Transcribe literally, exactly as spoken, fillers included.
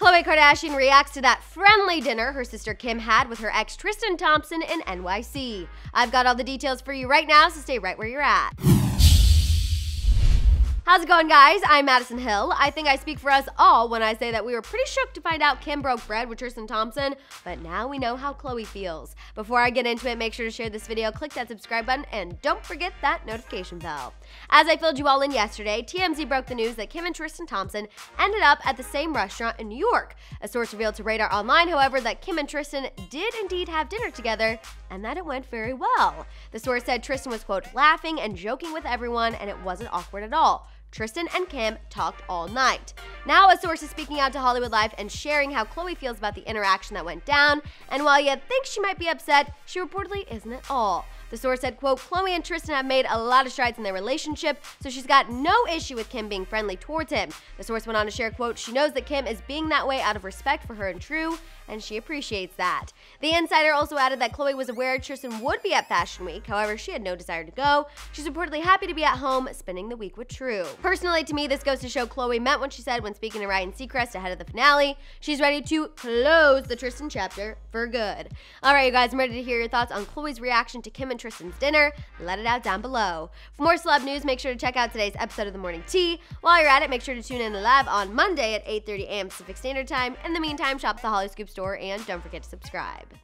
Khloe Kardashian reacts to that friendly dinner her sister Kim had with her ex Tristan Thompson in N Y C. I've got all the details for you right now, so stay right where you're at. How's it going, guys? I'm Madison Hill. I think I speak for us all when I say that we were pretty shook to find out Kim broke bread with Tristan Thompson, but now we know how Khloe feels. Before I get into it, make sure to share this video, click that subscribe button, and don't forget that notification bell. As I filled you all in yesterday, T M Z broke the news that Kim and Tristan Thompson ended up at the same restaurant in New York. A source revealed to Radar Online, however, that Kim and Tristan did indeed have dinner together, and that it went very well. The source said Tristan was, quote, laughing and joking with everyone, and it wasn't awkward at all. Tristan and Kim talked all night. Now a source is speaking out to Hollywood Life and sharing how Khloe feels about the interaction that went down, and while you think she might be upset, she reportedly isn't at all. The source said, quote, Khloe and Tristan have made a lot of strides in their relationship, so she's got no issue with Kim being friendly towards him. The source went on to share, quote, she knows that Kim is being that way out of respect for her and True, and she appreciates that. The insider also added that Khloe was aware Tristan would be at Fashion Week, however, she had no desire to go. She's reportedly happy to be at home, spending the week with True. Personally, to me, this goes to show Khloe meant what she said when speaking to Ryan Seacrest ahead of the finale. She's ready to close the Tristan chapter for good. All right, you guys, I'm ready to hear your thoughts on Khloe's reaction to Kim and Tristan's dinner. Let it out down below. For more celeb news, make sure to check out today's episode of The Morning Tea. While you're at it, make sure to tune in live on Monday at eight thirty a m Pacific Standard Time. In the meantime, shop at the Holly Scoop store and don't forget to subscribe.